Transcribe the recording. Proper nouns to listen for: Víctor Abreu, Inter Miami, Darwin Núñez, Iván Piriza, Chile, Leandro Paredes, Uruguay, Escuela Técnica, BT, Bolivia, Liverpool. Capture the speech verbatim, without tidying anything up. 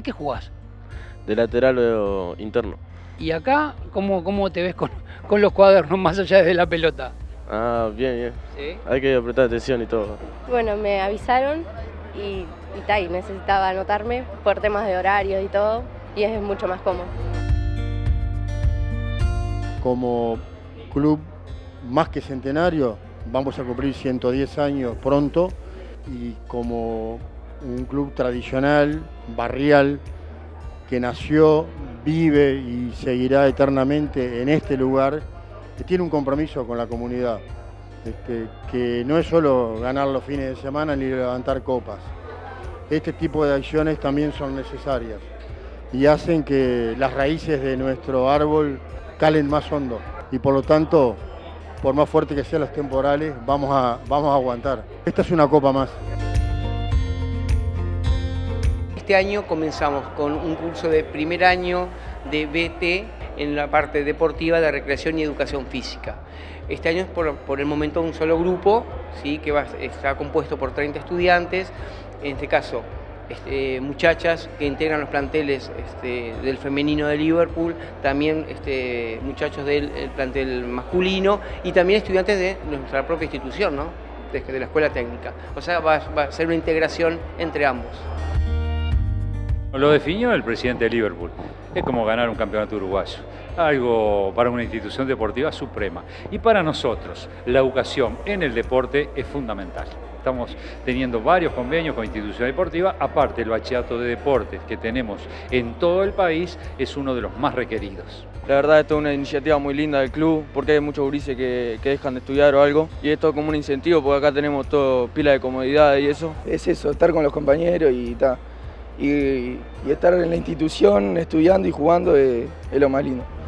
de qué jugás? De lateral o interno. ¿Y acá cómo, cómo te ves con, con los cuadernos más allá de la pelota? Ah, bien, bien. ¿Sí? Hay que prestar atención y todo. Bueno, me avisaron y, y tal, necesitaba anotarme por temas de horarios y todo, y es mucho más cómodo. Como club más que centenario, vamos a cumplir ciento diez años pronto, y como un club tradicional, barrial, que nació, vive y seguirá eternamente en este lugar, que tiene un compromiso con la comunidad, este, que no es solo ganar los fines de semana ni levantar copas. Este tipo de acciones también son necesarias y hacen que las raíces de nuestro árbol calen más hondo y por lo tanto, por más fuerte que sean los temporales, vamos a, vamos a aguantar. Esta es una copa más. Este año comenzamos con un curso de primer año de B T en la parte deportiva de recreación y educación física. Este año es por, por el momento un solo grupo, ¿sí? que va, está compuesto por treinta estudiantes, en este caso este, muchachas que integran los planteles este, del femenino de Liverpool, también este, muchachos del el plantel masculino y también estudiantes de nuestra propia institución, ¿no? de, de la Escuela Técnica. O sea, va, va a ser una integración entre ambos. Lo definió el presidente de Liverpool. Es como ganar un campeonato uruguayo. Algo para una institución deportiva suprema. Y para nosotros, la educación en el deporte es fundamental. Estamos teniendo varios convenios con instituciones deportivas. Aparte, el bachillerato de deportes que tenemos en todo el país es uno de los más requeridos. La verdad, esto es una iniciativa muy linda del club, porque hay muchos gurises que, que dejan de estudiar o algo. Y esto es como un incentivo, porque acá tenemos todo pila de comodidad y eso. Es eso, estar con los compañeros y tal. Y, y estar en la institución estudiando y jugando es, es lo más lindo.